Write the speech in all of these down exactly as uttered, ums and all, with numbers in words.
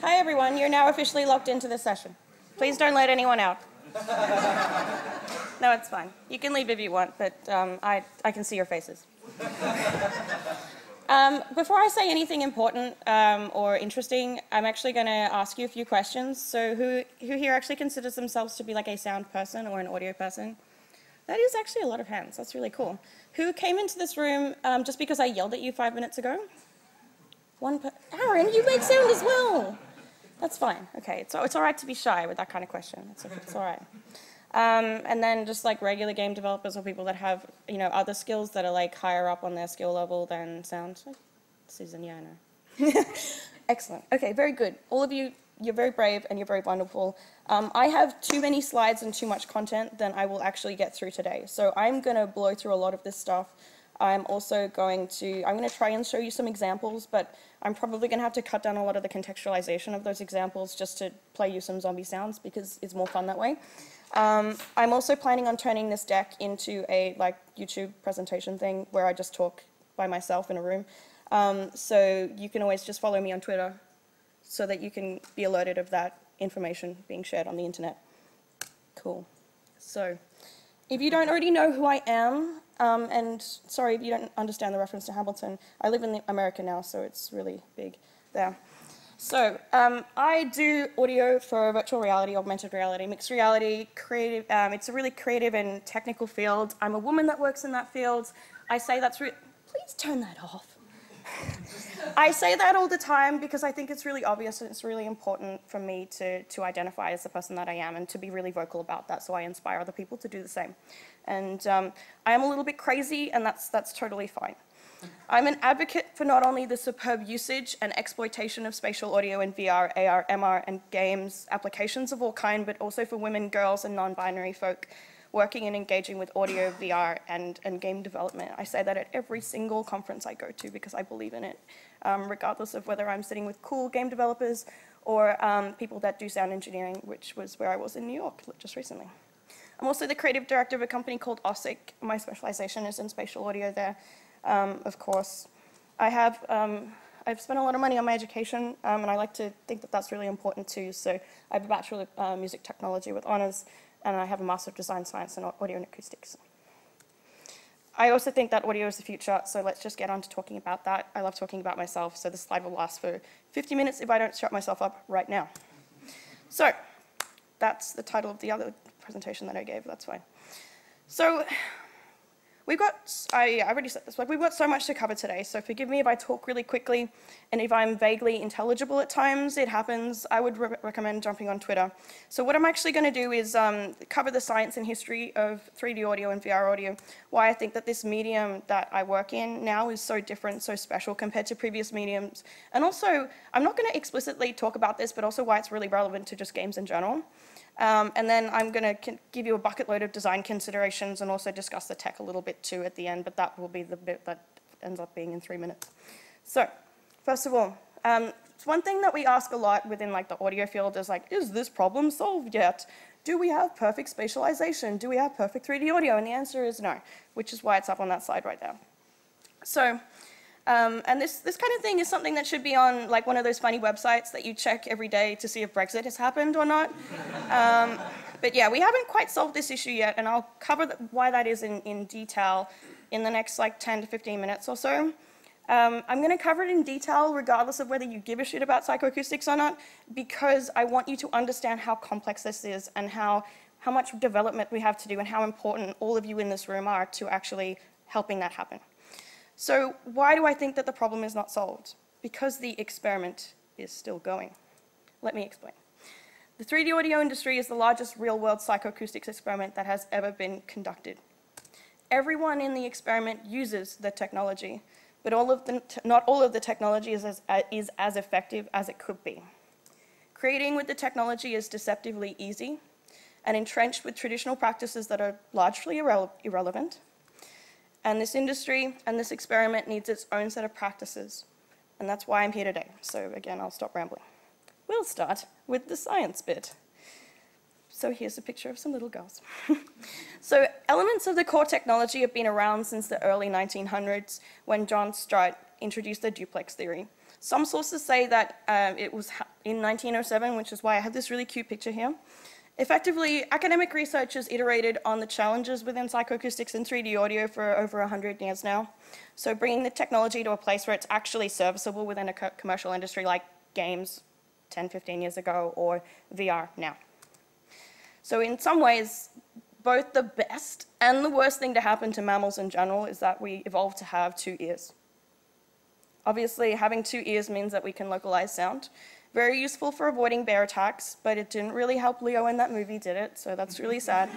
Hi, everyone. You're now officially locked into this session. Please don't let anyone out. No, it's fine. You can leave if you want, but um, I, I can see your faces. Um, before I say anything important um, or interesting, I'm actually going to ask you a few questions. So who, who here actually considers themselves to be like a sound person or an audio person? That is actually a lot of hands. That's really cool. Who came into this room um, just because I yelled at you five minutes ago? One per Aaron, you make sound as well. That's fine. Okay, it's, it's all right to be shy with that kind of question. It's, it's all right. Um, and then just like regular game developers or people that have, you know, other skills that are like higher up on their skill level than sound. Susan, yeah, I know. Excellent. Okay, very good. All of you, you're very brave and you're very wonderful. Um, I have too many slides and too much content than I will actually get through today. So I'm going to blow through a lot of this stuff. I'm also going to, I'm going to try and show you some examples, but I'm probably going to have to cut down a lot of the contextualization of those examples just to play you some zombie sounds because it's more fun that way. Um, I'm also planning on turning this deck into a like YouTube presentation thing where I just talk by myself in a room. Um, so you can always just follow me on Twitter so that you can be alerted of that information being shared on the internet. Cool. So if you don't already know who I am, Um, and sorry if you don't understand the reference to Hamilton, I live in America now, so it's really big there. So um, I do audio for virtual reality, augmented reality, mixed reality, creative. Um, it's a really creative and technical field. I'm a woman that works in that field. I say that's really, please turn that off. I say that all the time because I think it's really obvious and it's really important for me to, to identify as the person that I am and to be really vocal about that, so I inspire other people to do the same. And um, I am a little bit crazy, and that's, that's totally fine. I'm an advocate for not only the superb usage and exploitation of spatial audio in V R, A R, M R, and games, applications of all kind, but also for women, girls, and non-binary folk working and engaging with audio, V R, and, and game development. I say that at every single conference I go to because I believe in it, um, regardless of whether I'm sitting with cool game developers or um, people that do sound engineering, which was where I was in New York just recently. I'm also the creative director of a company called Ossic. My specialization is in spatial audio there, um, of course. I have, um, I've spent a lot of money on my education, um, and I like to think that that's really important too. So I have a Bachelor of uh, Music Technology with honors, and I have a Master of Design Science in Audio and Acoustics. I also think that audio is the future, so let's just get on to talking about that. I love talking about myself, so this slide will last for fifty minutes if I don't shut myself up right now. So that's the title of the other presentation that I gave, that's fine. So we've got, I, I already said this, like we've got so much to cover today, so forgive me if I talk really quickly, and if I'm vaguely intelligible at times, it happens. I would re recommend jumping on Twitter. So what I'm actually going to do is um, cover the science and history of three D audio and V R audio, why I think that this medium that I work in now is so different, so special compared to previous mediums, and also, I'm not going to explicitly talk about this, but also why it's really relevant to just games in general. Um, and then I'm going to give you a bucket load of design considerations and also discuss the tech a little bit too at the end, but that will be the bit that ends up being in three minutes. So, first of all, um, one thing that we ask a lot within like the audio field is like, is this problem solved yet? Do we have perfect spatialization? Do we have perfect three D audio? And the answer is no, which is why it's up on that slide right there. So. Um, and this, this kind of thing is something that should be on like one of those funny websites that you check every day to see if Brexit has happened or not. Um, but yeah, we haven't quite solved this issue yet, and I'll cover the, why that is in, in detail in the next like ten to fifteen minutes or so. Um, I'm going to cover it in detail regardless of whether you give a shit about psychoacoustics or not, because I want you to understand how complex this is and how, how much development we have to do and how important all of you in this room are to actually helping that happen. So why do I think that the problem is not solved? Because the experiment is still going. Let me explain. The three D audio industry is the largest real-world psychoacoustics experiment that has ever been conducted. Everyone in the experiment uses the technology, but all of the, not all of the technology is as, is as effective as it could be. Creating with the technology is deceptively easy and entrenched with traditional practices that are largely irre- irrelevant. And this industry and this experiment needs its own set of practices. And that's why I'm here today. So again, I'll stop rambling. We'll start with the science bit. So here's a picture of some little girls. So elements of the core technology have been around since the early nineteen hundreds when John Strutt introduced the duplex theory. Some sources say that um, it was in nineteen oh seven, which is why I have this really cute picture here. Effectively, academic researchers iterated on the challenges within psychoacoustics and three D audio for over one hundred years now. So bringing the technology to a place where it's actually serviceable within a co commercial industry like games ten, fifteen years ago, or V R now. So in some ways, both the best and the worst thing to happen to mammals in general is that we evolved to have two ears. Obviously, having two ears means that we can localize sound. Very useful for avoiding bear attacks, but it didn't really help Leo in that movie, did it? So that's really sad.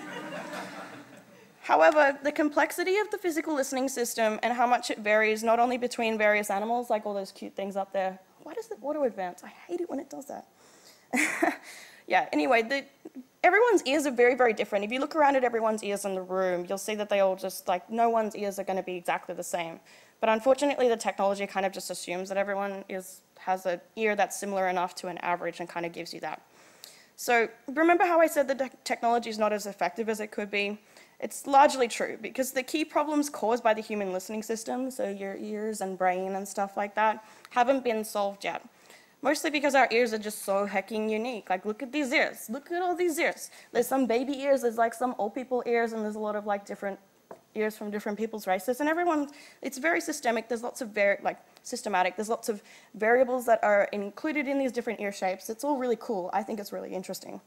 However, the complexity of the physical listening system and how much it varies not only between various animals, like all those cute things up there. Why does it auto-advance? I hate it when it does that. Yeah, anyway, the, everyone's ears are very, very different. If you look around at everyone's ears in the room, you'll see that they all just, like, no one's ears are going to be exactly the same. But unfortunately, the technology kind of just assumes that everyone is, has an ear that's similar enough to an average and kind of gives you that. So remember how I said the technology is not as effective as it could be? It's largely true, because the key problems caused by the human listening system, so your ears and brain and stuff like that, haven't been solved yet. Mostly because our ears are just so hecking unique. Like, look at these ears. Look at all these ears. There's some baby ears, there's like some old people ears, and there's a lot of like different ears from different people's races. And everyone, it's very systemic. There's lots of, very like, systematic. There's lots of variables that are included in these different ear shapes. It's all really cool. I think it's really interesting.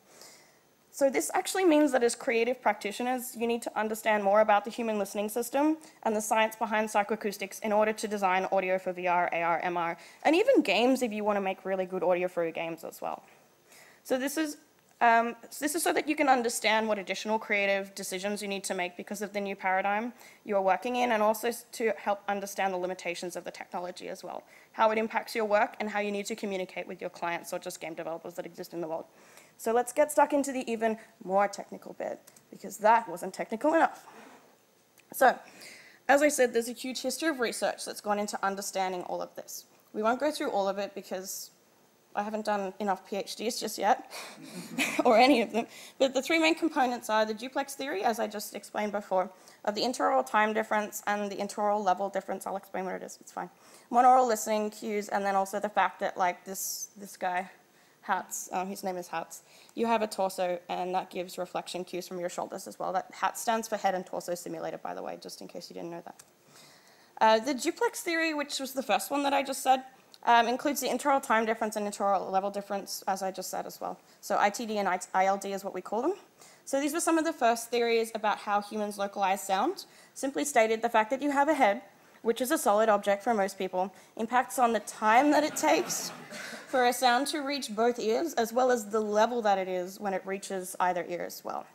So this actually means that as creative practitioners, you need to understand more about the human listening system and the science behind psychoacoustics in order to design audio for V R, A R, M R, and even games if you want to make really good audio for your games as well. So this is, um, this is so that you can understand what additional creative decisions you need to make because of the new paradigm you're working in, and also to help understand the limitations of the technology as well, how it impacts your work and how you need to communicate with your clients or just game developers that exist in the world. So let's get stuck into the even more technical bit, because that wasn't technical enough. So, as I said, there's a huge history of research that's gone into understanding all of this. We won't go through all of it because I haven't done enough PhDs just yet, or any of them. But the three main components are the duplex theory, as I just explained before, of the interaural time difference and the interaural level difference. I'll explain what it is, it's fine. Monaural listening cues, and then also the fact that, like, this, this guy, Hats, um, his name is Hats. You have a torso, and that gives reflection cues from your shoulders as well. That Hats stands for head and torso simulator, by the way, just in case you didn't know that. Uh, the duplex theory, which was the first one that I just said, um, includes the interaural time difference and interaural level difference, as I just said as well. So I T D and I L D is what we call them. So these were some of the first theories about how humans localize sound. Simply stated, the fact that you have a head, which is a solid object for most people, impacts on the time that it takes for a sound to reach both ears, as well as the level that it is when it reaches either ear as well.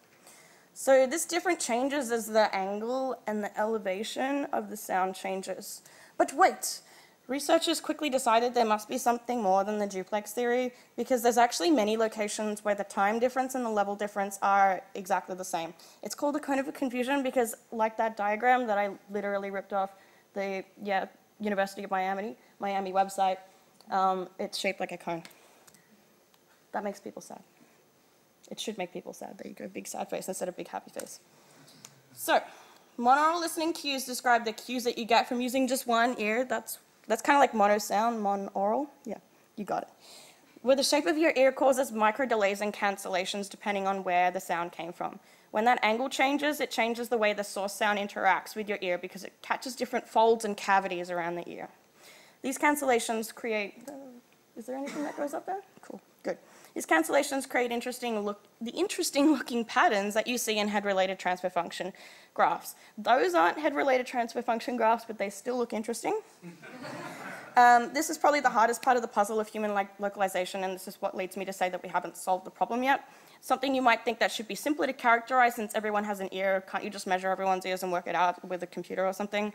So this different changes as the angle and the elevation of the sound changes. But wait, researchers quickly decided there must be something more than the duplex theory, because there's actually many locations where the time difference and the level difference are exactly the same. It's called a cone of confusion because, like that diagram that I literally ripped off, the yeah, University of Miami, Miami website, um, it's shaped like a cone. That makes people sad. It should make people sad. There you go, big sad face instead of big happy face. So, monaural listening cues describe the cues that you get from using just one ear. That's, that's kind of like mono sound, monaural. Yeah, you got it. Where the shape of your ear causes micro delays and cancellations depending on where the sound came from. When that angle changes, it changes the way the source sound interacts with your ear because it catches different folds and cavities around the ear. These cancellations create... Uh, is there anything that goes up there? Cool, good. These cancellations create interesting look, the interesting looking patterns that you see in head-related transfer function graphs. Those aren't head-related transfer function graphs, but they still look interesting. Um, this is probably the hardest part of the puzzle of human localization, and this is what leads me to say that we haven't solved the problem yet. Something you might think that should be simpler to characterize since everyone has an ear. Can't you just measure everyone's ears and work it out with a computer or something?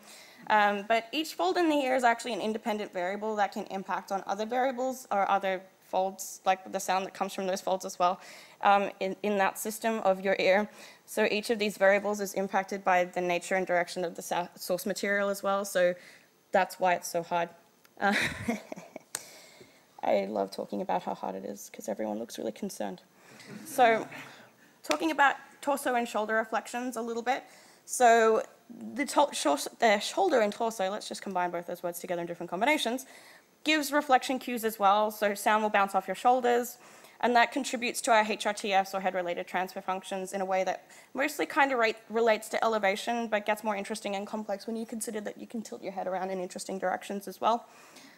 Um, but each fold in the ear is actually an independent variable that can impact on other variables or other folds, like the sound that comes from those folds as well, um, in, in that system of your ear. So each of these variables is impacted by the nature and direction of the source material as well. So that's why it's so hard. Uh, I love talking about how hard it is because everyone looks really concerned. So, talking about torso and shoulder reflections a little bit. So, the, to the shoulder and torso, let's just combine both those words together in different combinations, gives reflection cues as well, so sound will bounce off your shoulders, and that contributes to our H R T Fs or head-related transfer functions in a way that mostly kind of rate, relates to elevation, but gets more interesting and complex when you consider that you can tilt your head around in interesting directions as well.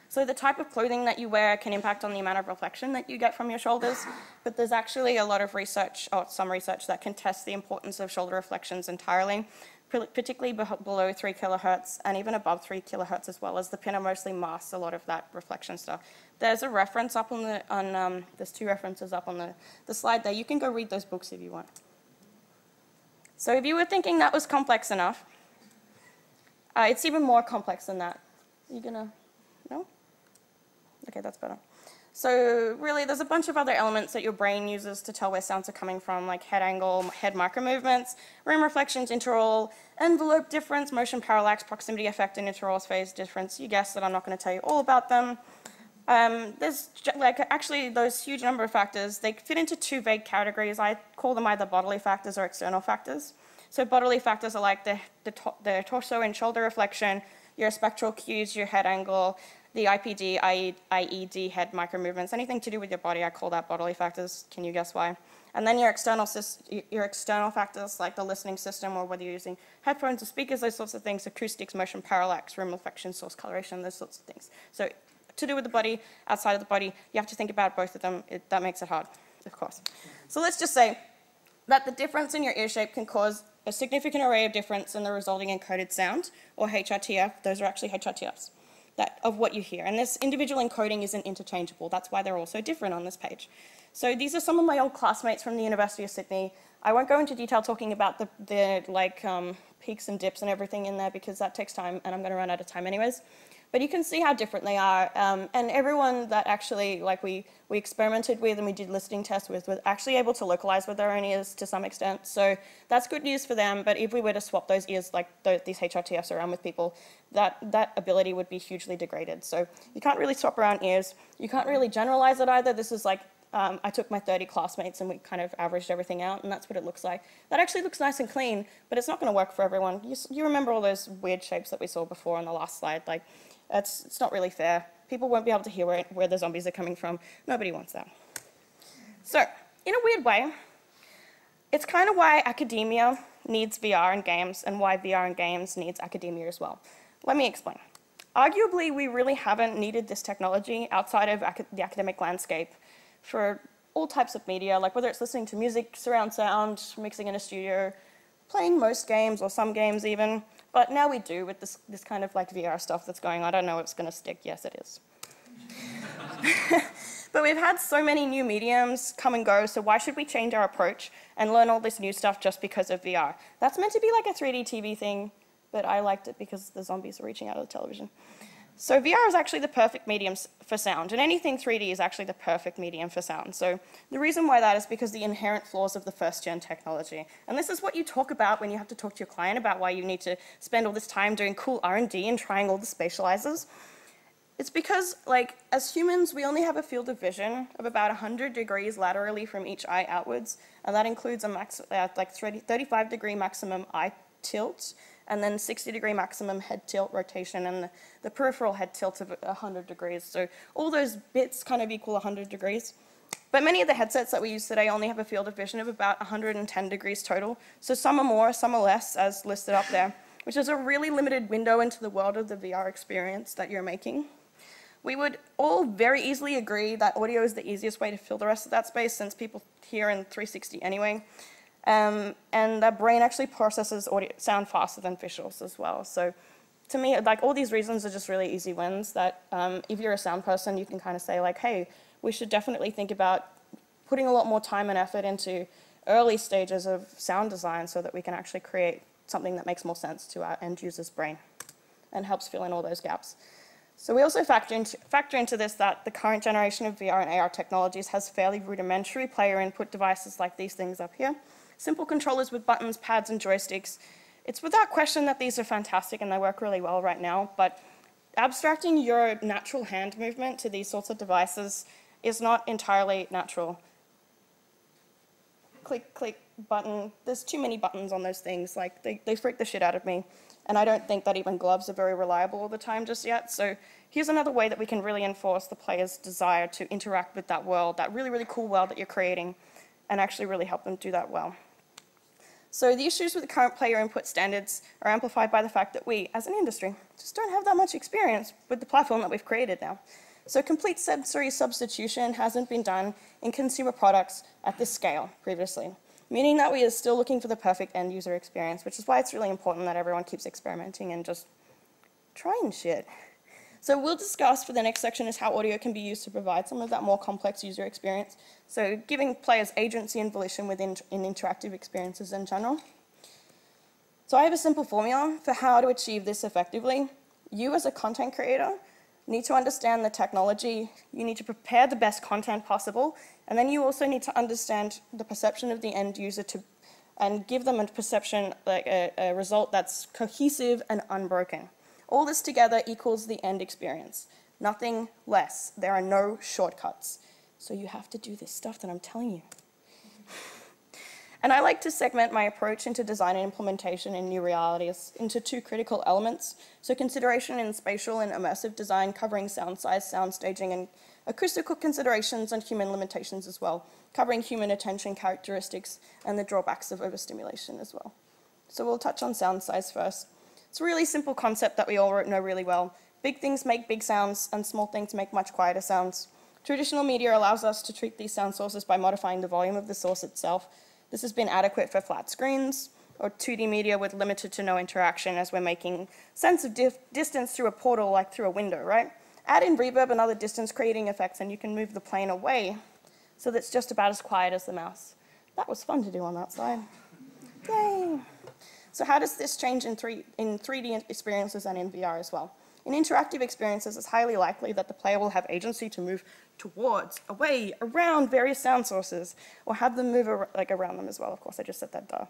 So the type of clothing that you wear can impact on the amount of reflection that you get from your shoulders, but there's actually a lot of research, or some research, that can test the importance of shoulder reflections entirely, particularly below three kilohertz and even above three kilohertz as well, as the pinner mostly masks a lot of that reflection stuff. There's a reference up on the, on, um, there's two references up on the, the slide there. You can go read those books if you want. So if you were thinking that was complex enough, uh, it's even more complex than that. Are you gonna, no? Okay, that's better. So really, there's a bunch of other elements that your brain uses to tell where sounds are coming from, like head angle, head micro movements, room reflections, interroll, envelope difference, motion parallax, proximity effect, and interroll phase difference. You guessed that I'm not going to tell you all about them. Um, there's like actually those huge number of factors. They fit into two vague categories. I call them either bodily factors or external factors. So bodily factors are like the, the, to the torso and shoulder reflection, your spectral cues, your head angle, the I P D, I E D, head micro movements, anything to do with your body, I call that bodily factors. Can you guess why? And then your external, your external factors, like the listening system, or whether you're using headphones or speakers, those sorts of things, acoustics, motion parallax, room reflection, source coloration, those sorts of things. So to do with the body, outside of the body, you have to think about both of them. It, that makes it hard, of course. So let's just say that the difference in your ear shape can cause a significant array of difference in the resulting encoded sound, or H R T F. Those are actually H R T Fs, that, of what you hear. And this individual encoding isn't interchangeable. That's why they're all so different on this page. So these are some of my old classmates from the University of Sydney. I won't go into detail talking about the, the like um, peaks and dips and everything in there, because that takes time and I'm gonna run out of time anyways. But you can see how different they are, um, and everyone that actually like we, we experimented with and we did listening tests with was actually able to localize with their own ears to some extent, so that's good news for them. But if we were to swap those ears, like th these H R T Fs around with people, that, that ability would be hugely degraded. So you can't really swap around ears, you can't really generalize it either. This is like, Um, I took my thirty classmates and we kind of averaged everything out, and that's what it looks like. That actually looks nice and clean, but it's not going to work for everyone. You, you remember all those weird shapes that we saw before on the last slide. Like, it's, it's not really fair. People won't be able to hear where, where the zombies are coming from. Nobody wants that. So, in a weird way, it's kind of why academia needs V R and games, and why V R and games needs academia as well. Let me explain. Arguably, we really haven't needed this technology outside of ac- the academic landscape for all types of media, like whether it's listening to music, surround sound, mixing in a studio, playing most games or some games even. But now we do with this, this kind of like V R stuff that's going on. I don't know if it's gonna stick, yes it is. But we've had so many new mediums come and go, so why should we change our approach and learn all this new stuff just because of V R? That's meant to be like a three D T V thing, but I liked it because the zombies are reaching out of the television. So V R is actually the perfect medium for sound, and anything three D is actually the perfect medium for sound. So the reason why that is because the inherent flaws of the first-gen technology. And this is what you talk about when you have to talk to your client about why you need to spend all this time doing cool R and D and trying all the spatializers. It's because, like, as humans, we only have a field of vision of about one hundred degrees laterally from each eye outwards, and that includes a max, uh, like thirty-five degree maximum eye tilt, and then sixty degree maximum head tilt rotation, and the, the peripheral head tilt of one hundred degrees. So all those bits kind of equal one hundred degrees. But many of the headsets that we use today only have a field of vision of about one hundred ten degrees total. So some are more, some are less, as listed up there, which is a really limited window into the world of the V R experience that you're making. We would all very easily agree that audio is the easiest way to fill the rest of that space, since people hear in three sixty anyway. Um, and the brain actually processes audio, sound faster than visuals as well. So to me, like, all these reasons are just really easy wins that um, if you're a sound person, you can kind of say like, hey, we should definitely think about putting a lot more time and effort into early stages of sound design so that we can actually create something that makes more sense to our end user's brain and helps fill in all those gaps. So we also factor into, factor into this that the current generation of V R and A R technologies has fairly rudimentary player input devices like these things up here. Simple controllers with buttons, pads, and joysticks. It's without question that these are fantastic and they work really well right now, but abstracting your natural hand movement to these sorts of devices is not entirely natural. Click, click, button. There's too many buttons on those things. Like, they, they freak the shit out of me. And I don't think that even gloves are very reliable all the time just yet. So here's another way that we can really enforce the player's desire to interact with that world, that really, really cool world that you're creating, and actually really help them do that well. So the issues with the current player input standards are amplified by the fact that we, as an industry, just don't have that much experience with the platform that we've created now. So complete sensory substitution hasn't been done in consumer products at this scale previously, meaning that we are still looking for the perfect end user experience, which is why it's really important that everyone keeps experimenting and just trying shit. So we'll discuss for the next section is how audio can be used to provide some of that more complex user experience. So giving players agency and volition within in interactive experiences in general. So I have a simple formula for how to achieve this effectively. You as a content creator need to understand the technology. You need to prepare the best content possible. And then you also need to understand the perception of the end user to, and give them a perception, like a, a result that's cohesive and unbroken. All this together equals the end experience. Nothing less. There are no shortcuts. So you have to do this stuff that I'm telling you. And I like to segment my approach into design and implementation in new realities into two critical elements. So consideration in spatial and immersive design, covering sound size, sound staging, and acoustical considerations and human limitations as well, covering human attention characteristics and the drawbacks of overstimulation as well. So we'll touch on sound size first. It's a really simple concept that we all know really well. Big things make big sounds, and small things make much quieter sounds. Traditional media allows us to treat these sound sources by modifying the volume of the source itself. This has been adequate for flat screens or two D media with limited to no interaction, as we're making sense of distance through a portal like through a window, right? Add in reverb and other distance creating effects, and you can move the plane away so that's just about as quiet as the mouse. That was fun to do on that slide. Yay! So how does this change in, three, in three D experiences and in V R as well? In interactive experiences, it's highly likely that the player will have agency to move towards, away, around various sound sources, or have them move ar like around them as well. Of course, I just said that, duh.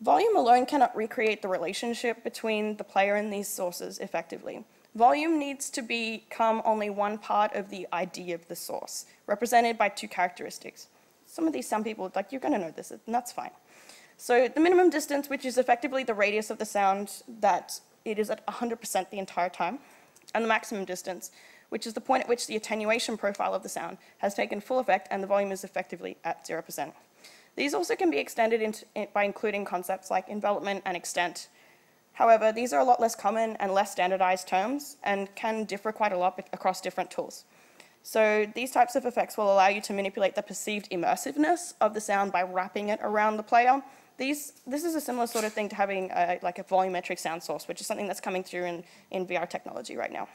Volume alone cannot recreate the relationship between the player and these sources effectively. Volume needs to become only one part of the I D of the source, represented by two characteristics. Some of these, some people, like, you're going to know this, and that's fine. So the minimum distance, which is effectively the radius of the sound that it is at one hundred percent the entire time, and the maximum distance, which is the point at which the attenuation profile of the sound has taken full effect and the volume is effectively at zero percent. These also can be extended into, by including concepts like envelopment and extent. However, these are a lot less common and less standardized terms and can differ quite a lot across different tools. So these types of effects will allow you to manipulate the perceived immersiveness of the sound by wrapping it around the player. These, this is a similar sort of thing to having a, like a volumetric sound source, which is something that's coming through in, in V R technology right now.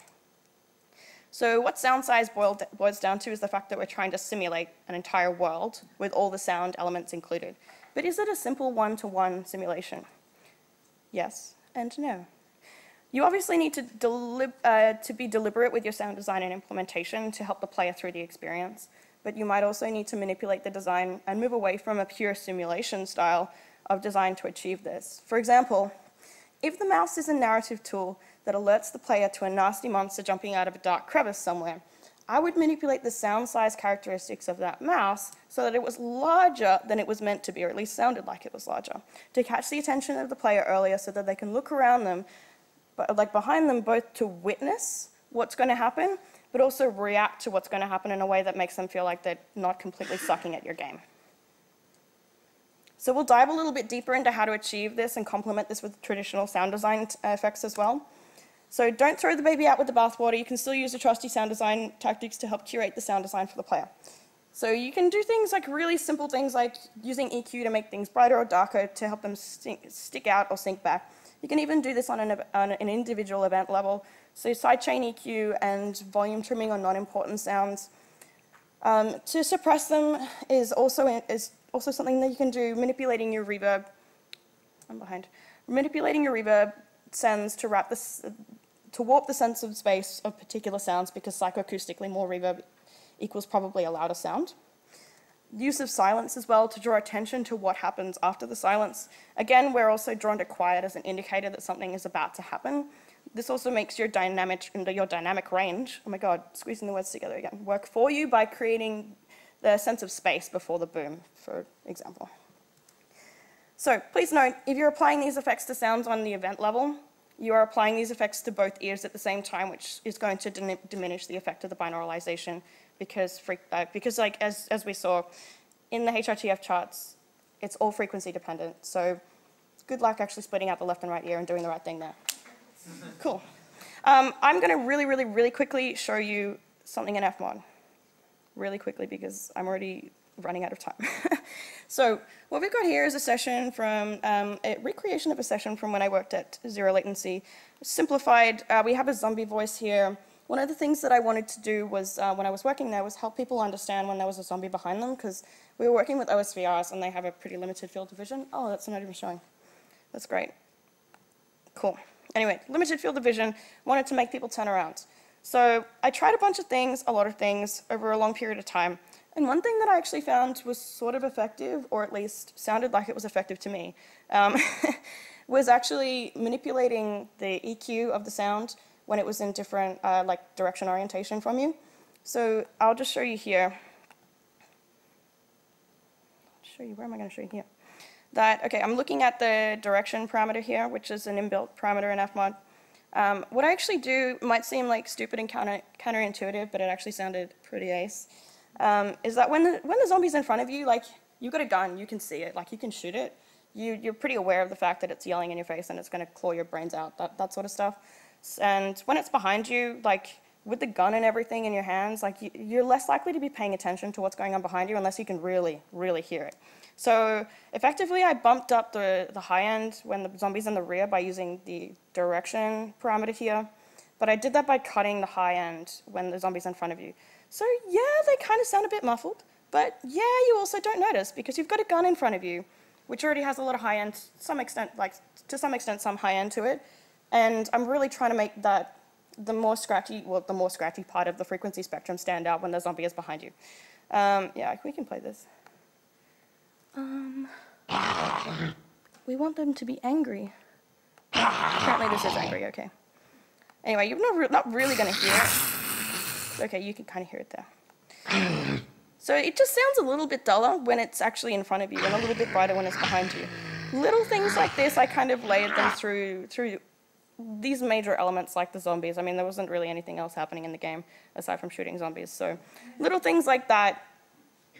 So what sound size boiled, boils down to is the fact that we're trying to simulate an entire world with all the sound elements included. But is it a simple one-to-one simulation? Yes and no. You obviously need to, deli uh, to be deliberate with your sound design and implementation to help the player through the experience. But you might also need to manipulate the design and move away from a pure simulation style of design to achieve this. For example, if the mouse is a narrative tool that alerts the player to a nasty monster jumping out of a dark crevice somewhere, I would manipulate the sound size characteristics of that mouse so that it was larger than it was meant to be, or at least sounded like it was larger, to catch the attention of the player earlier so that they can look around them, but like behind them, both to witness what's going to happen, but also react to what's going to happen in a way that makes them feel like they're not completely sucking at your game. So we'll dive a little bit deeper into how to achieve this and complement this with traditional sound design effects as well. So don't throw the baby out with the bathwater. You can still use the trusty sound design tactics to help curate the sound design for the player. So you can do things like really simple things like using E Q to make things brighter or darker to help them stick out or sync back. You can even do this on an, on an individual event level. So sidechain E Q and volume trimming on non-important sounds. Um, to suppress them is also, in, is also something that you can do. Manipulating your reverb, I'm behind. Manipulating your reverb sends to wrap this, to warp the sense of space of particular sounds, because psychoacoustically more reverb equals probably a louder sound. Use of silence as well to draw attention to what happens after the silence. Again, we're also drawn to quiet as an indicator that something is about to happen. This also makes your dynamic, your dynamic range, oh my god, squeezing the words together again, work for you by creating the sense of space before the boom, for example. So please note, if you're applying these effects to sounds on the event level, you are applying these effects to both ears at the same time, which is going to dim diminish the effect of the binauralization, because, uh, because like as, as we saw in the H R T F charts, it's all frequency dependent. So good luck actually splitting out the left and right ear and doing the right thing there. Cool. Um, I'm going to really, really, really quickly show you something in F MOD. Really quickly, because I'm already running out of time. So what we've got here is a session from, um, a recreation of a session from when I worked at Zero Latency. Simplified, uh, we have a zombie voice here. One of the things that I wanted to do was, uh, when I was working there, was help people understand when there was a zombie behind them, because we were working with O S V Rs and they have a pretty limited field of vision. Oh, that's not even showing. That's great. Cool. Anyway, limited field of vision, wanted to make people turn around. So I tried a bunch of things, a lot of things, over a long period of time. And one thing that I actually found was sort of effective, or at least sounded like it was effective to me, um, was actually manipulating the E Q of the sound when it was in different uh, like direction orientation from you. So I'll just show you here. I'll show you, where am I going to show you here? That, okay, I'm looking at the direction parameter here, which is an inbuilt parameter in F MOD. Um, what I actually do might seem like stupid and counter, counterintuitive, but it actually sounded pretty ace. Um, is that when the, when the zombie's in front of you, like, you've got a gun, you can see it, like, you can shoot it. You, you're pretty aware of the fact that it's yelling in your face and it's going to claw your brains out, that, that sort of stuff. And when it's behind you, like, with the gun and everything in your hands, like, you, you're less likely to be paying attention to what's going on behind you unless you can really, really hear it. So effectively, I bumped up the, the high end when the zombie's in the rear by using the direction parameter here. But I did that by cutting the high end when the zombie's in front of you. So yeah, they kind of sound a bit muffled. But yeah, you also don't notice because you've got a gun in front of you, which already has a lot of high end, some extent, like to some extent, some high end to it. And I'm really trying to make that the more scratchy, well, the more scratchy part of the frequency spectrum stand out when the zombie is behind you. Um, yeah, we can play this. Um, we want them to be angry. Apparently this is angry, okay. Anyway, you're not, re not really going to hear it. Okay, you can kind of hear it there. So it just sounds a little bit duller when it's actually in front of you and a little bit brighter when it's behind you. Little things like this, I kind of layered them through through these major elements like the zombies. I mean, there wasn't really anything else happening in the game aside from shooting zombies. So little things like that,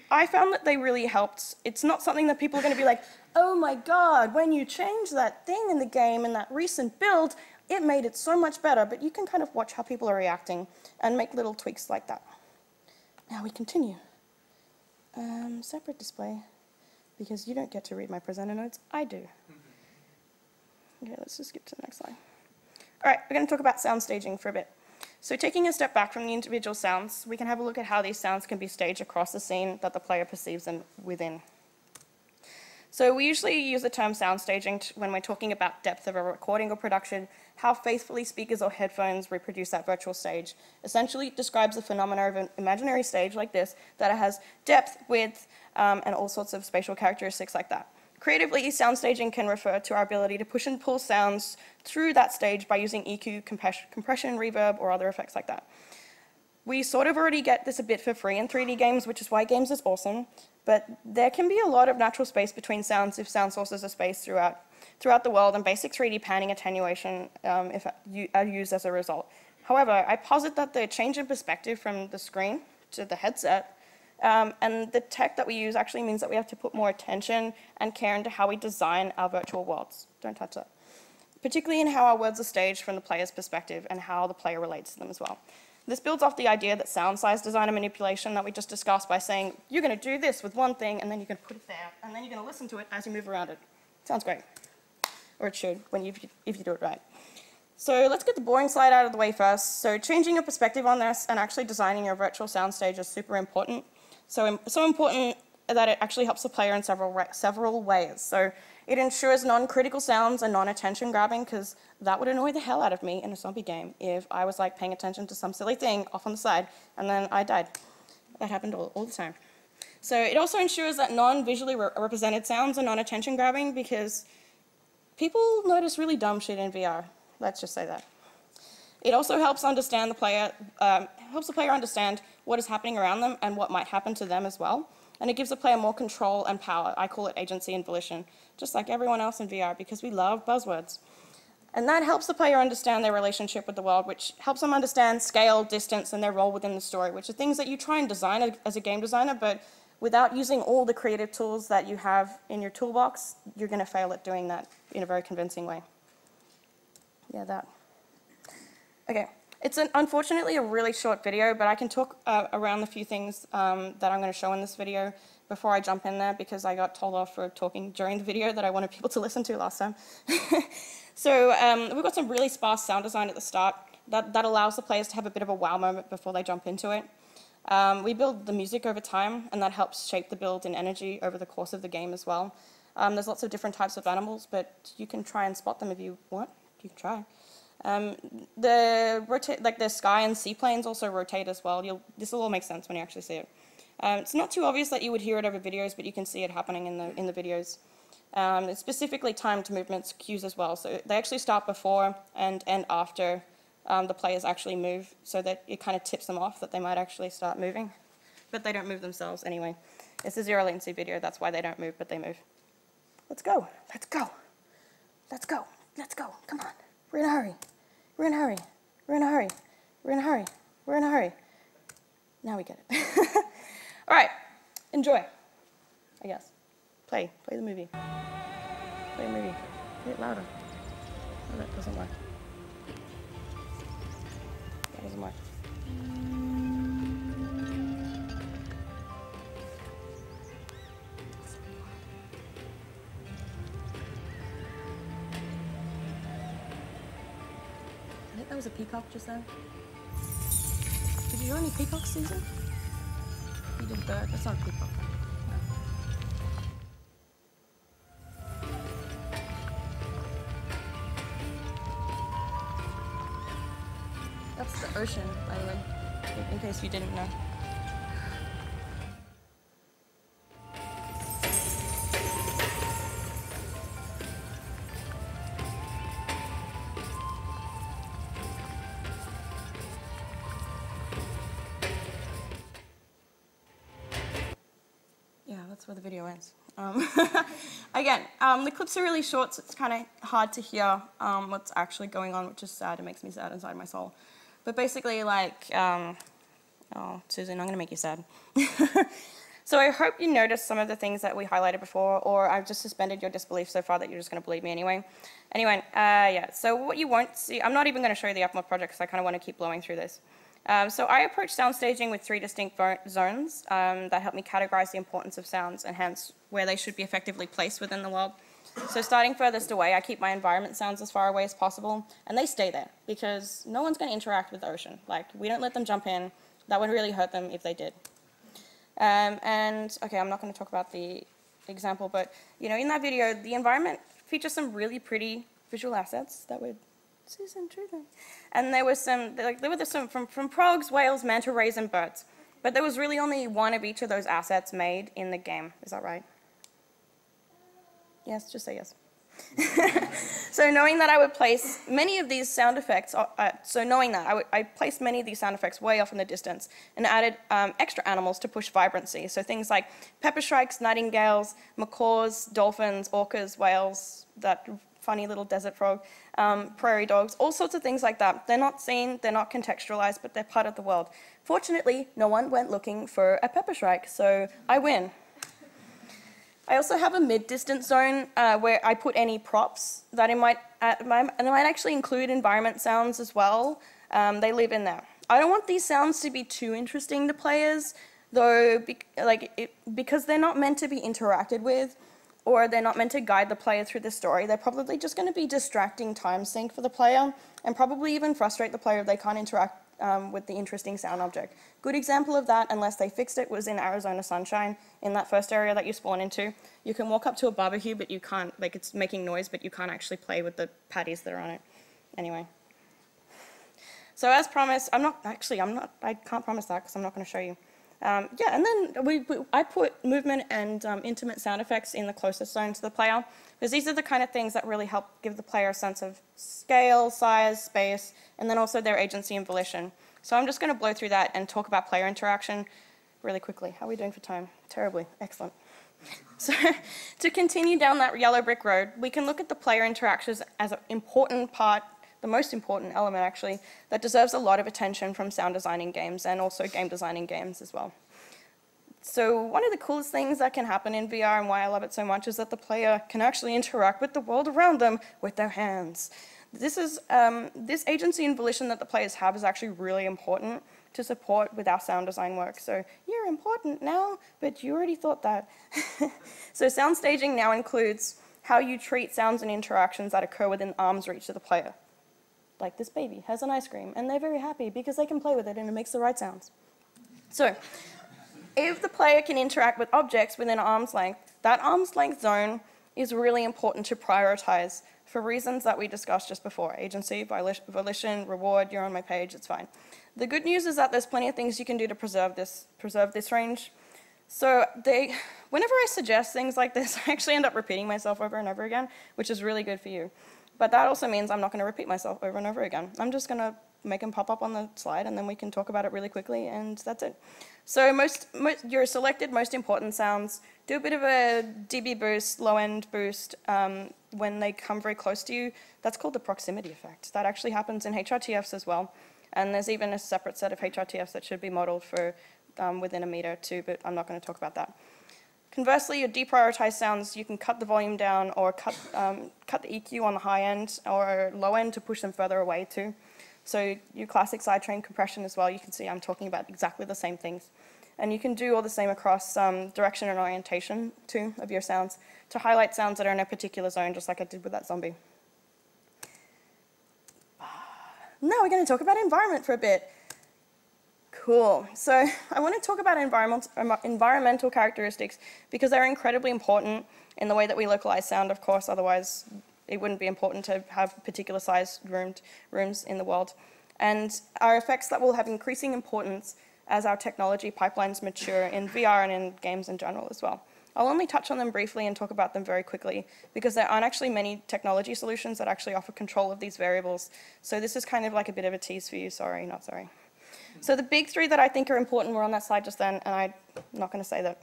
I found that they really helped. It's not something that people are going to be like, oh my god, when you change that thing in the game in that recent build, it made it so much better. But you can kind of watch how people are reacting and make little tweaks like that. Now we continue. Um, separate display, because you don't get to read my presenter notes. I do. Okay, let's just skip to the next slide. All right, we're going to talk about sound staging for a bit. So taking a step back from the individual sounds, we can have a look at how these sounds can be staged across the scene that the player perceives them within. So we usually use the term sound staging when we're talking about depth of a recording or production, how faithfully speakers or headphones reproduce that virtual stage. Essentially, it describes the phenomena of an imaginary stage like this, that it has depth, width, um, and all sorts of spatial characteristics like that. Creatively, sound staging can refer to our ability to push and pull sounds through that stage by using E Q, compression, reverb, or other effects like that. We sort of already get this a bit for free in three D games, which is why games is awesome, but there can be a lot of natural space between sounds if sound sources are spaced throughout, throughout the world, and basic three D panning attenuation um, if, are used as a result. However, I posit that the change in perspective from the screen to the headset Um, and the tech that we use actually means that we have to put more attention and care into how we design our virtual worlds. Don't touch that. Particularly in how our words are staged from the player's perspective and how the player relates to them as well. This builds off the idea that sound size design and manipulation that we just discussed by saying, you're going to do this with one thing and then you're going to put it there and then you're going to listen to it as you move around it. Sounds great. Or it should, when you, if you do it right. So let's get the boring slide out of the way first. So changing your perspective on this and actually designing your virtual sound stage is super important. So, so important that it actually helps the player in several, several ways. So it ensures non-critical sounds and non-attention grabbing, because that would annoy the hell out of me in a zombie game if I was like paying attention to some silly thing off on the side and then I died. That happened all, all the time. So it also ensures that non-visually re represented sounds are non-attention grabbing, because people notice really dumb shit in V R. Let's just say that. It also helps understand the player, um, helps the player understand what is happening around them and what might happen to them as well. And it gives the player more control and power. I call it agency and volition, just like everyone else in V R, because we love buzzwords. And that helps the player understand their relationship with the world, which helps them understand scale, distance, and their role within the story, which are things that you try and design as a game designer, but without using all the creative tools that you have in your toolbox, you're going to fail at doing that in a very convincing way. Yeah, that. Okay. It's an, unfortunately a really short video, but I can talk uh, around the few things um, that I'm going to show in this video before I jump in there, because I got told off for talking during the video that I wanted people to listen to last time. So um, we've got some really sparse sound design at the start that, that allows the players to have a bit of a wow moment before they jump into it. Um, we build the music over time, and that helps shape the build in energy over the course of the game as well. Um, there's lots of different types of animals, but you can try and spot them if you want. You can try. Um, the rota like the sky and seaplanes also rotate as well. You'll, this will all make sense when you actually see it. Um, it's not too obvious that you would hear it over videos, but you can see it happening in the, in the videos. Um, it's specifically timed movements cues as well. So they actually start before and end after um, the players actually move, so that it kind of tips them off that they might actually start moving. But they don't move themselves anyway. It's a zero latency video. That's why they don't move, but they move. Let's go. Let's go. Let's go. Let's go. Come on. We're in a hurry. We're in a hurry. We're in a hurry. We're in a hurry. We're in a hurry. Now we get it. All right. Enjoy, I guess. Play. Play the movie. Play the movie. Play it louder. No, that doesn't work. That doesn't work. I think there was a peacock just there. Did you hear any peacocks, Susan? You did a bird. That's not a peacock. Ocean, by the way, in case you didn't know. Yeah, that's where the video ends. Um, again, um, the clips are really short, so it's kind of hard to hear um, what's actually going on, which is sad. It makes me sad inside my soul. But basically, like, um, oh, Susan, I'm going to make you sad. So I hope you noticed some of the things that we highlighted before, or I've just suspended your disbelief so far that you're just going to believe me anyway. Anyway, uh, yeah, so what you won't see, I'm not even going to show you the F MOD project because I kind of want to keep blowing through this. Um, so I approach sound staging with three distinct zones um, that help me categorize the importance of sounds and hence where they should be effectively placed within the world. So starting furthest away, I keep my environment sounds as far away as possible, and they stay there because no one's going to interact with the ocean. Like, we don't let them jump in. That would really hurt them if they did. Um, and, okay, I'm not going to talk about the example, but, you know, in that video, the environment features some really pretty visual assets that would... Susan, true then. And there were some, like, there were some from, from frogs, whales, manta rays, and birds. But there was really only one of each of those assets made in the game. Is that right? Yes, just say yes. So knowing that I would place many of these sound effects, uh, so knowing that I, would, I placed many of these sound effects way off in the distance and added um, extra animals to push vibrancy. So things like pepper shrikes, nightingales, macaws, dolphins, orcas, whales, that funny little desert frog, um, prairie dogs, all sorts of things like that. They're not seen, they're not contextualized, but they're part of the world. Fortunately, no one went looking for a pepper shrike, so I win. I also have a mid-distance zone uh, where I put any props that it might, uh, might, and it might actually include environment sounds as well. Um, they live in there. I don't want these sounds to be too interesting to players, though, be like it, because they're not meant to be interacted with, or they're not meant to guide the player through the story. They're probably just going to be distracting time sink for the player, and probably even frustrate the player if they can't interact Um, with the interesting sound object. Good example of that, unless they fixed it, was in Arizona Sunshine, in that first area that you spawn into. You can walk up to a barbecue, but you can't, like, it's making noise, but you can't actually play with the patties that are on it. Anyway. So as promised, I'm not, actually, I'm not, I can't promise that because I'm not going to show you. Um, yeah, and then we, we, I put movement and um, intimate sound effects in the closest zone to the player, because these are the kind of things that really help give the player a sense of scale, size, space, and then also their agency and volition. So I'm just going to blow through that and talk about player interaction. really quickly. How are we doing for time? Terribly. Excellent. So to continue down that yellow brick road, we can look at the player interactions as an important part, the most important element actually, that deserves a lot of attention from sound designing games and also game designing games as well. So one of the coolest things that can happen in V R and why I love it so much is that the player can actually interact with the world around them with their hands. This is, um, this agency and volition that the players have is actually really important to support with our sound design work. So you're important now, but you already thought that. So sound staging now includes how you treat sounds and interactions that occur within arm's reach of the player. Like this baby has an ice cream and they're very happy because they can play with it and it makes the right sounds. So if the player can interact with objects within arm's length, that arm's length zone is really important to prioritize for reasons that we discussed just before. Agency, volition, reward, you're on my page, it's fine. The good news is that there's plenty of things you can do to preserve this, preserve this range. So they, whenever I suggest things like this, I actually end up repeating myself over and over again, which is really good for you. But that also means I'm not going to repeat myself over and over again. I'm just going to make them pop up on the slide, and then we can talk about it really quickly, and that's it. So most, most your selected most important sounds, do a bit of a D B boost, low-end boost um, when they come very close to you. That's called the proximity effect. That actually happens in H R T Fs as well, and there's even a separate set of H R T Fs that should be modeled for um, within a meter too, but I'm not going to talk about that. Conversely, your deprioritized sounds, you can cut the volume down or cut, um, cut the E Q on the high end or low end to push them further away too. So your classic sidechain compression as well, you can see I'm talking about exactly the same things. And you can do all the same across um, direction and orientation too of your sounds to highlight sounds that are in a particular zone, just like I did with that zombie. Now we're going to talk about environment for a bit. Cool. So I want to talk about environment, environmental characteristics because they're incredibly important in the way that we localize sound, of course, otherwise it wouldn't be important to have particular sized roomed rooms in the world, and are effects that will have increasing importance as our technology pipelines mature in V R and in games in general as well. I'll only touch on them briefly and talk about them very quickly because there aren't actually many technology solutions that actually offer control of these variables. So this is kind of like a bit of a tease for you, sorry, not sorry. So the big three that I think are important were on that slide just then, and I'm not going to say that.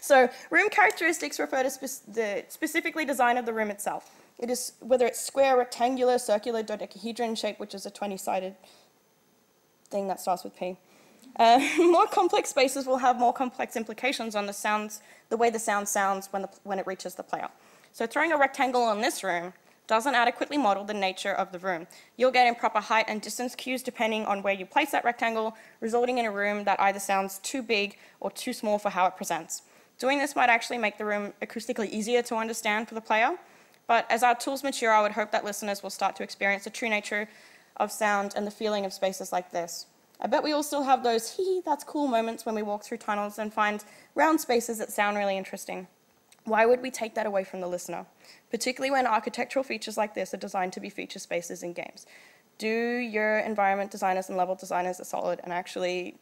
So room characteristics refer to spe the specifically design of the room itself. It is whether it's square, rectangular, circular, dodecahedron shape, which is a twenty-sided thing that starts with P. Uh, more complex spaces will have more complex implications on the sounds, the way the sound sounds when, the, when it reaches the player. So throwing a rectangle on this room doesn't adequately model the nature of the room. You'll get improper height and distance cues depending on where you place that rectangle, resulting in a room that either sounds too big or too small for how it presents. Doing this might actually make the room acoustically easier to understand for the player, but as our tools mature, I would hope that listeners will start to experience the true nature of sound and the feeling of spaces like this. I bet we all still have those hee-hee, that's cool moments when we walk through tunnels and find round spaces that sound really interesting. Why would we take that away from the listener? Particularly when architectural features like this are designed to be feature spaces in games. Do your environment designers and level designers a solid and actually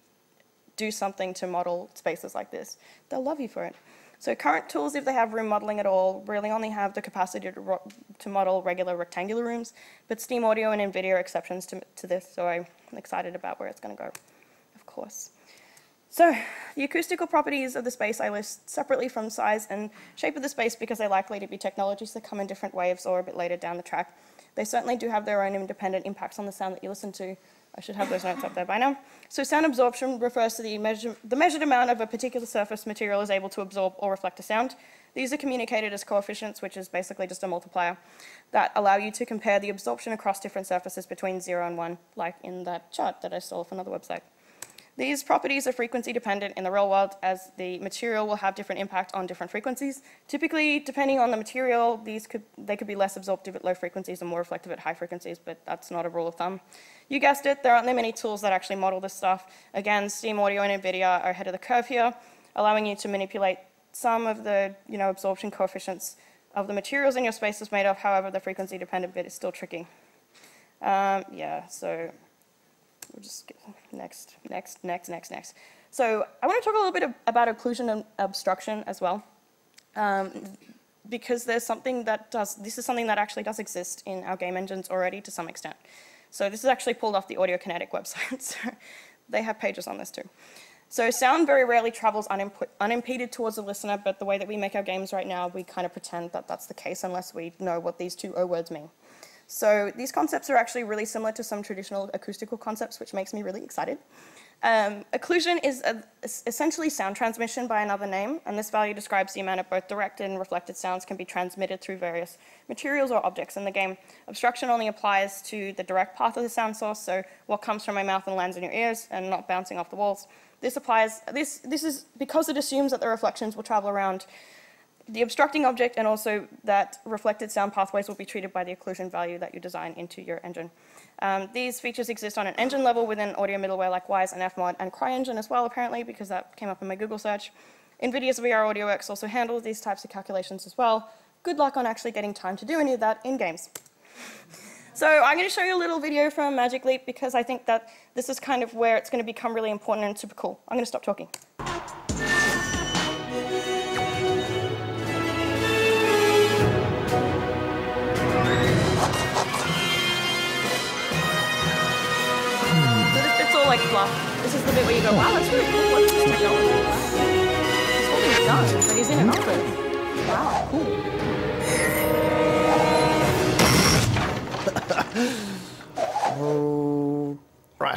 do something to model spaces like this. They'll love you for it. So current tools, if they have room modeling at all, really only have the capacity to, ro to model regular rectangular rooms, but Steam Audio and NVIDIA are exceptions to, to this, so I'm excited about where it's going to go, of course. So the acoustical properties of the space I list separately from size and shape of the space because they're likely to be technologies that come in different waves or a bit later down the track. They certainly do have their own independent impacts on the sound that you listen to. I should have those notes up there by now. So sound absorption refers to the, measure, the measured amount of a particular surface material is able to absorb or reflect a sound. These are communicated as coefficients, which is basically just a multiplier, that allow you to compare the absorption across different surfaces between zero and one, like in that chart that I stole off another website. These properties are frequency dependent in the real world as the material will have different impact on different frequencies. Typically, depending on the material, these could, they could be less absorptive at low frequencies and more reflective at high frequencies, but that's not a rule of thumb. You guessed it, there aren't that many tools that actually model this stuff. Again, Steam Audio and NVIDIA are ahead of the curve here, allowing you to manipulate some of the you know, absorption coefficients of the materials in your space is made of, however, the frequency dependent bit is still tricky. Um, yeah, so... We'll just get next, next, next, next, next. So I want to talk a little bit of, about occlusion and obstruction as well, um, because there's something that does, this is something that actually does exist in our game engines already to some extent. So this is actually pulled off the Audio Kinetic website, so they have pages on this too. So sound very rarely travels unimp unimpeded towards the listener, but the way that we make our games right now, we kind of pretend that that's the case unless we know what these two O words mean. So these concepts are actually really similar to some traditional acoustical concepts, which makes me really excited. Um, occlusion is a, essentially sound transmission by another name, and this value describes the amount of both direct and reflected sounds can be transmitted through various materials or objects in the game. Obstruction only applies to the direct path of the sound source, so what comes from my mouth and lands in your ears and not bouncing off the walls. This applies, this, this is because it assumes that the reflections will travel around the obstructing object, and also that reflected sound pathways will be treated by the occlusion value that you design into your engine. Um, these features exist on an engine level within audio middleware like Wwise and F mod and CryEngine as well, apparently, because that came up in my Google search. NVIDIA's V R AudioWorks also handles these types of calculations as well. Good luck on actually getting time to do any of that in games. So I'm going to show you a little video from Magic Leap because I think that this is kind of where it's going to become really important and super cool. I'm going to stop talking. Like fluff. This is the bit where you go, wow, that's really cool. What's this technology? He's holding a gun, but he's in an office. Wow, cool. Oh, right.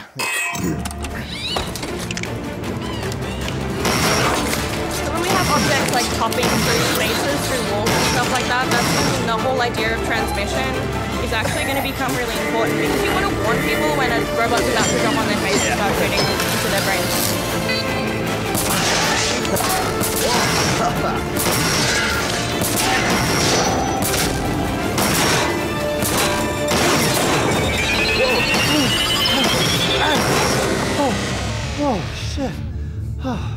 So when we have objects like popping through spaces, through walls and stuff like that, that's the whole idea of transmission. Actually going to become really important because you want to warn people when a robot's about to jump on their face and start shooting into their brains. Oh, oh, oh, shit. Oh.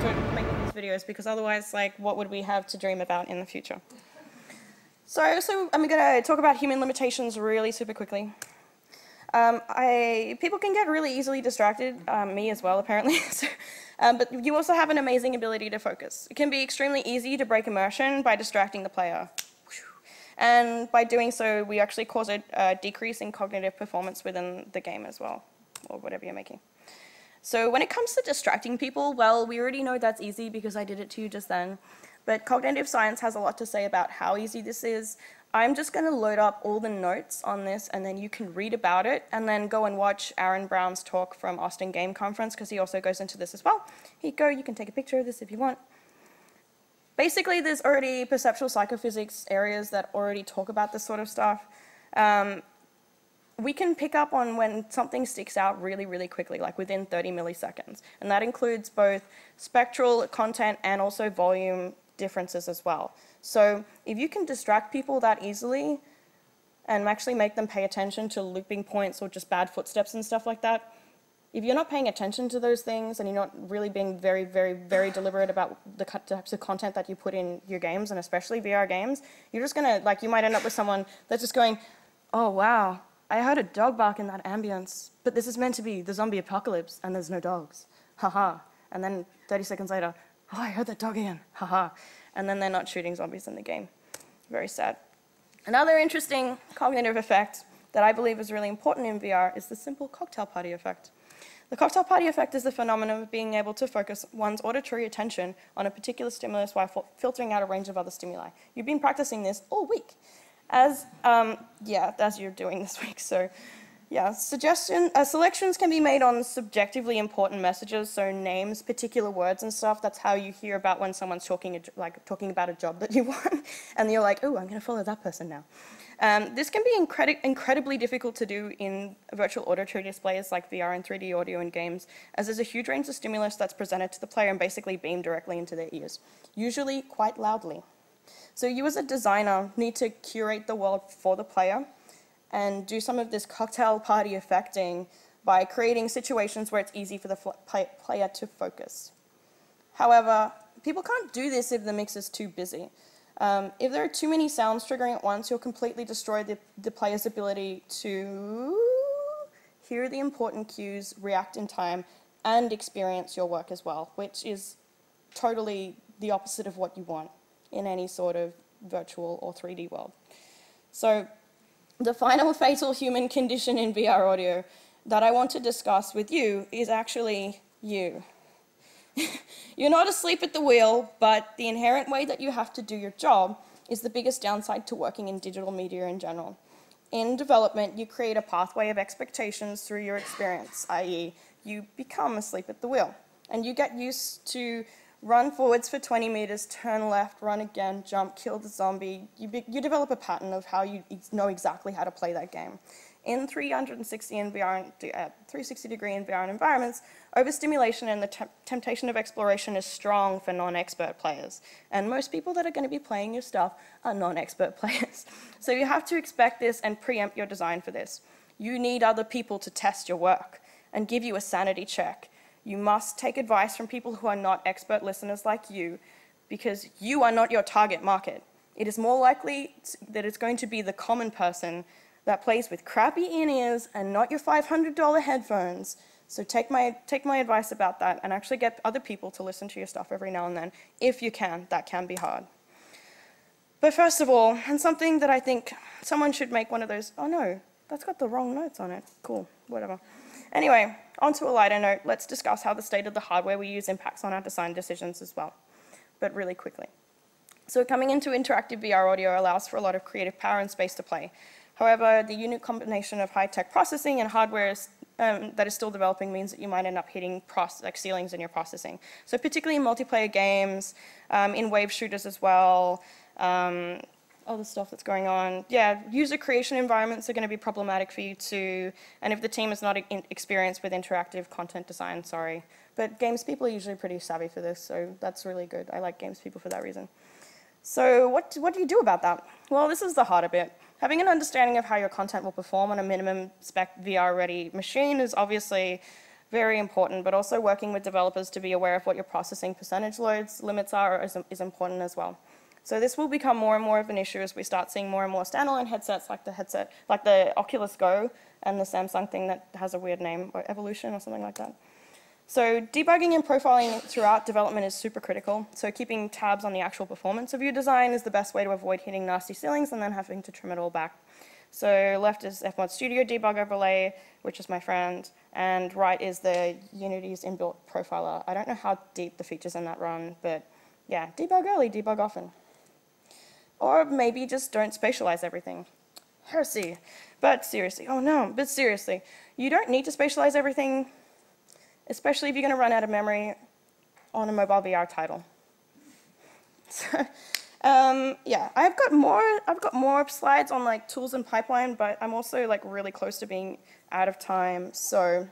To make these videos, because otherwise, like, what would we have to dream about in the future? So I also, I'm going to talk about human limitations really super quickly. Um, I, people can get really easily distracted, um, me as well, apparently. so, um, but you also have an amazing ability to focus. It can be extremely easy to break immersion by distracting the player. And by doing so, we actually cause a, a decrease in cognitive performance within the game as well, or whatever you're making. So when it comes to distracting people, well, we already know that's easy because I did it to you just then. But cognitive science has a lot to say about how easy this is. I'm just going to load up all the notes on this, and then you can read about it, and then go and watch Aaron Brown's talk from Austin Game Conference, because he also goes into this as well. Here you go. You can take a picture of this if you want. Basically, there's already perceptual psychophysics areas that already talk about this sort of stuff. Um, We can pick up on when something sticks out really, really quickly, like within thirty milliseconds. And that includes both spectral content and also volume differences as well. So if you can distract people that easily and actually make them pay attention to looping points or just bad footsteps and stuff like that, if you're not paying attention to those things and you're not really being very, very, very deliberate about the types of content that you put in your games, and especially V R games, you're just going to, like, you might end up with someone that's just going, oh, wow. I heard a dog bark in that ambience, but this is meant to be the zombie apocalypse, and there's no dogs. Haha. And then thirty seconds later, oh, I heard that dog again. Haha. And then they're not shooting zombies in the game. Very sad. Another interesting cognitive effect that I believe is really important in V R is the simple cocktail party effect. The cocktail party effect is the phenomenon of being able to focus one's auditory attention on a particular stimulus while filtering out a range of other stimuli. You've been practicing this all week. As, um, yeah, as you're doing this week, so yeah. Suggestion, uh, selections can be made on subjectively important messages, so names, particular words and stuff. That's how you hear about when someone's talking, like, talking about a job that you want, and you're like, oh, I'm going to follow that person now. Um, this can be incredi incredibly difficult to do in virtual auditory displays like V R and three D audio in games, as there's a huge range of stimulus that's presented to the player and basically beamed directly into their ears, usually quite loudly. So you as a designer need to curate the world for the player and do some of this cocktail party effecting by creating situations where it's easy for the play player to focus. However, people can't do this if the mix is too busy. Um, if there are too many sounds triggering at once, you'll completely destroy the, the player's ability to hear the important cues, react in time, and experience your work as well, which is totally the opposite of what you want. in any sort of virtual or three D world. So the final fatal human condition in V R audio that I want to discuss with you is actually you. You're not asleep at the wheel, but the inherent way that you have to do your job is the biggest downside to working in digital media in general. In development, you create a pathway of expectations through your experience, that is you become asleep at the wheel. And you get used to run forwards for twenty meters, turn left, run again, jump, kill the zombie. You, be, you develop a pattern of how you ex know exactly how to play that game. In three sixty degree in V R environments, overstimulation and the temp temptation of exploration is strong for non-expert players. And most people that are going to be playing your stuff are non-expert players. So you have to expect this and preempt your design for this. You need other people to test your work and give you a sanity check. You must take advice from people who are not expert listeners like you, because you are not your target market. It is more likely that it's going to be the common person that plays with crappy in-ears and not your five hundred dollar headphones. So take my, take my advice about that and actually get other people to listen to your stuff every now and then. If you can, that can be hard. But first of all, and something that I think someone should make one of those, oh no, that's got the wrong notes on it. Cool, whatever. Anyway, onto a lighter note, let's discuss how the state of the hardware we use impacts on our design decisions as well, but really quickly. So coming into interactive V R audio allows for a lot of creative power and space to play. However, the unique combination of high-tech processing and hardware is, um, that is still developing means that you might end up hitting like ceilings in your processing. So particularly in multiplayer games, um, in wave shooters as well, um, all the stuff that's going on. Yeah, user creation environments are going to be problematic for you too, and if the team is not in experienced with interactive content design, sorry. But games people are usually pretty savvy for this, so that's really good. I like games people for that reason. So what, what do you do about that? Well, this is the harder bit. Having an understanding of how your content will perform on a minimum spec V R-ready machine is obviously very important, but also working with developers to be aware of what your processing percentage loads limits are is, is important as well. So this will become more and more of an issue as we start seeing more and more standalone headsets like the headset, like the Oculus Go and the Samsung thing that has a weird name, or Evolution or something like that. So debugging and profiling throughout development is super critical. So keeping tabs on the actual performance of your design is the best way to avoid hitting nasty ceilings and then having to trim it all back. So left is F mod Studio debug overlay, which is my friend, and right is the Unity's inbuilt profiler. I don't know how deep the features in that run, but yeah, debug early, debug often. Or maybe just don't spatialize everything. Heresy. But seriously, oh no, but seriously, you don't need to spatialize everything, especially if you're going to run out of memory on a mobile V R title. So, um, yeah, I've got more, I've got more slides on like tools and pipeline, but I'm also like really close to being out of time. So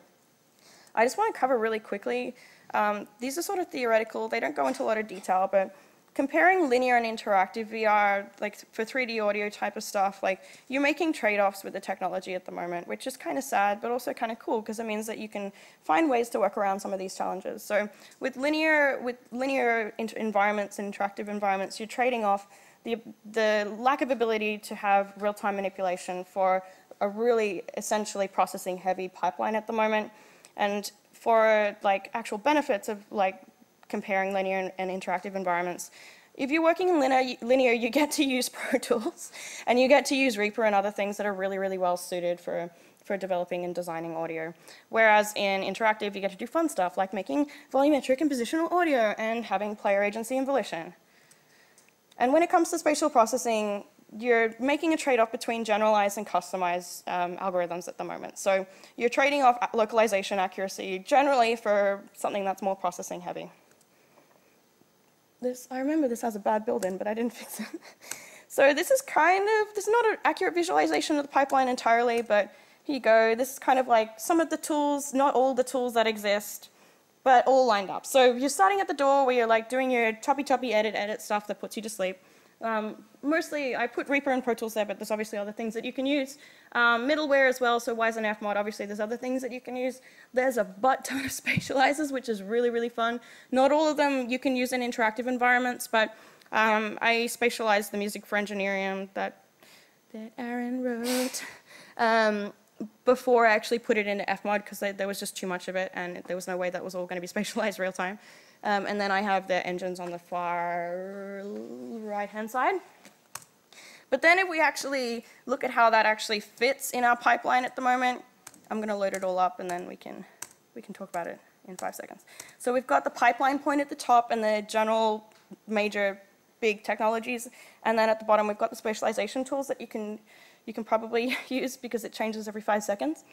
I just want to cover really quickly. Um, these are sort of theoretical. They don't go into a lot of detail, but comparing linear and interactive V R, like for three D audio type of stuff, like you're making trade-offs with the technology at the moment, which is kind of sad, but also kind of cool because it means that you can find ways to work around some of these challenges. So with linear, with linear environments and interactive environments, you're trading off the, the lack of ability to have real-time manipulation for a really essentially processing-heavy pipeline at the moment, and for like actual benefits of like comparing linear and interactive environments. If you're working in linear, linear, you get to use Pro Tools and you get to use Reaper and other things that are really, really well suited for, for developing and designing audio. Whereas in interactive, you get to do fun stuff like making volumetric and positional audio and having player agency and volition. And when it comes to spatial processing, you're making a trade-off between generalized and customized um, algorithms at the moment. So you're trading off localization accuracy generally for something that's more processing heavy. This, I remember this has a bad build-in, but I didn't fix it. So this is kind of, this is not an accurate visualization of the pipeline entirely, but here you go. This is kind of like some of the tools, not all the tools that exist, but all lined up. So you're starting at the door where you're like doing your choppy-choppy edit-edit stuff that puts you to sleep. Um, mostly, I put Reaper and Pro Tools there, but there's obviously other things that you can use. Um, middleware as well, so Wwise and F mod, obviously there's other things that you can use. There's a butt ton of spatializers, which is really, really fun. Not all of them you can use in interactive environments, but um, I spatialized the music for Engineerium that, that Aaron wrote um, before I actually put it into F mod, because there was just too much of it, and there was no way that was all going to be spatialized real time. Um, and then I have the engines on the far right-hand side. But then if we actually look at how that actually fits in our pipeline at the moment, I'm going to load it all up and then we can, we can talk about it in five seconds. So we've got the pipeline point at the top and the general major big technologies. And then at the bottom, we've got the specialization tools that you can, you can probably use because it changes every five seconds.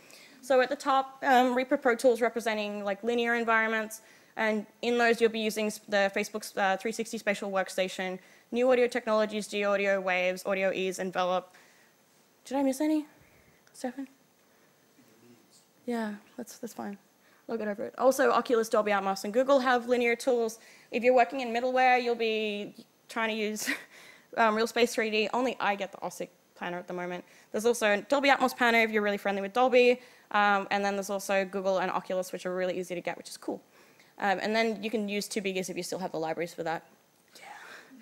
So at the top, um, Reaper Pro Tools representing like linear environments. And in those, you'll be using the Facebook's uh, three sixty Spatial Workstation, New Audio Technologies, G-Audio, Waves, AudioEase, Envelop. Did I miss any, Stephen? Yeah, that's, that's fine. I'll get over it. Also, Oculus, Dolby Atmos, and Google have linear tools. If you're working in middleware, you'll be trying to use um, Real Space three D. Only I get the Ossic planner at the moment. There's also a Dolby Atmos planner if you're really friendly with Dolby. Um, and then there's also Google and Oculus, which are really easy to get, which is cool. Um, and then you can use two biggers if you still have the libraries for that.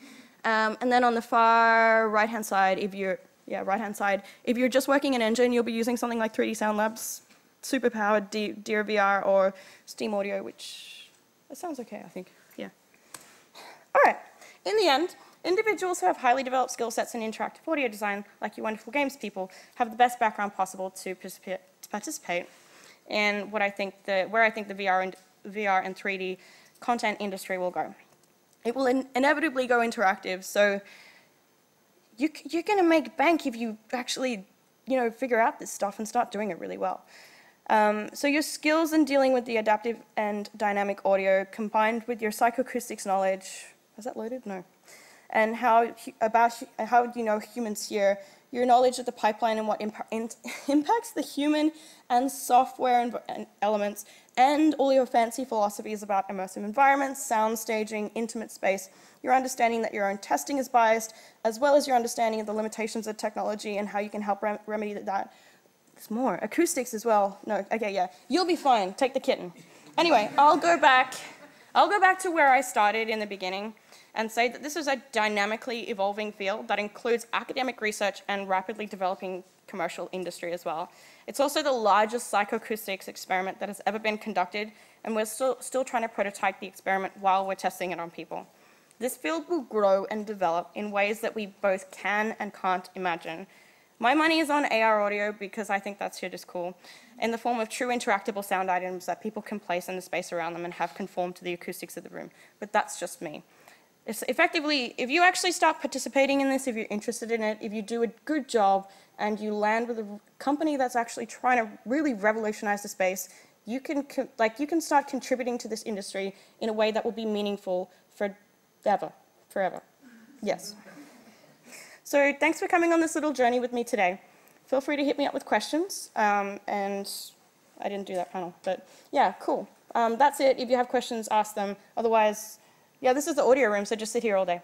Yeah. Um, and then on the far right-hand side, if you're yeah right-hand side, if you're just working in Engine, you'll be using something like three D Sound Labs, Superpowered, Dear V R, or Steam Audio, which that sounds okay, I think. Yeah. All right. In the end, individuals who have highly developed skill sets in interactive audio design, like you wonderful games people, have the best background possible to participate in what I think the where I think the V R and V R and three D content industry will go. It will in inevitably go interactive, so you, you're going to make bank if you actually, you know, figure out this stuff and start doing it really well. Um, so your skills in dealing with the adaptive and dynamic audio combined with your psychoacoustics knowledge, is that loaded? No. And how about how you know humans hear, your knowledge of the pipeline and what impa in, impacts the human and software and, and elements, and all your fancy philosophies about immersive environments, sound staging, intimate space, your understanding that your own testing is biased, as well as your understanding of the limitations of technology and how you can help rem remedy that. There's more. Acoustics as well. No, okay, yeah. You'll be fine. Take the kitten. Anyway, I'll go back. I'll go back to where I started in the beginning and say that this is a dynamically evolving field that includes academic research and rapidly developing commercial industry as well. It's also the largest psychoacoustics experiment that has ever been conducted, and we're still, still trying to prototype the experiment while we're testing it on people. This field will grow and develop in ways that we both can and can't imagine. My money is on A R audio because I think that shit is cool, in the form of true interactable sound items that people can place in the space around them and have conform to the acoustics of the room, but that's just me. It's effectively, if you actually start participating in this, if you're interested in it, if you do a good job and you land with a company that's actually trying to really revolutionize the space, you can, like, you can start contributing to this industry in a way that will be meaningful forever, forever. Yes. So thanks for coming on this little journey with me today. Feel free to hit me up with questions. Um, and I didn't do that panel, but yeah, cool. Um, that's it. If you have questions, ask them. Otherwise, yeah, this is the audio room, so just sit here all day. Hi,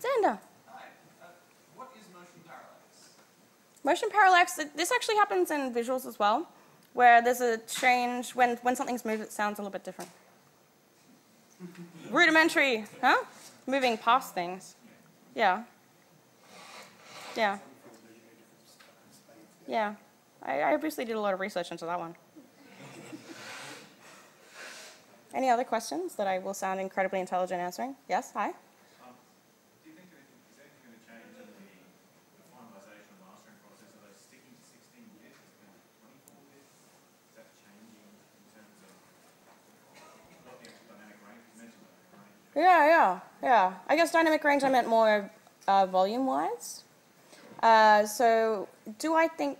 Xander. Hi. Uh, what is motion parallax? Motion parallax, this actually happens in visuals as well, where there's a change. When, when something's moved, it sounds a little bit different. Rudimentary, huh? Moving past things. Yeah. Yeah. Yeah. I, I obviously did a lot of research into that one. Any other questions that I will sound incredibly intelligent answering? Yes? Hi? Um, do you think is anything going to change in the, the finalization and mastering process? Are they sticking to sixteen bit? Is it going to be twenty-four bit? Is that changing in terms of what the actual dynamic range is? You mentioned dynamic range. Yeah, yeah. Yeah, I guess dynamic range I meant more uh, volume-wise. Uh, so do I think,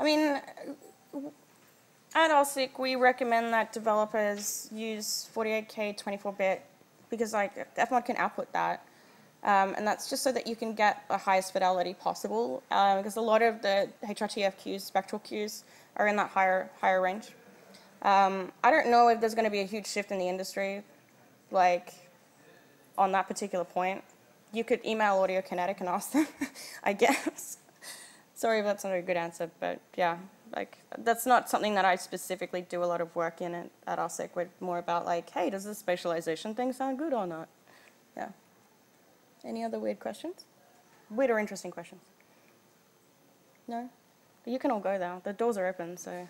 I mean, at Ossic, we recommend that developers use forty-eight K twenty-four bit because like F MOD can output that. Um, and that's just so that you can get the highest fidelity possible uh, because a lot of the H R T F cues, spectral cues, are in that higher, higher range. Um, I don't know if there's going to be a huge shift in the industry. Like, on that particular point, you could email Audio Kinetic and ask them, I guess. Sorry if that's not a good answer, but yeah, like that's not something that I specifically do a lot of work in at, at Ossic. We're more about like, hey, does the spatialization thing sound good or not? Yeah. Any other weird questions? Weird or interesting questions? No? You can all go now. The doors are open, so...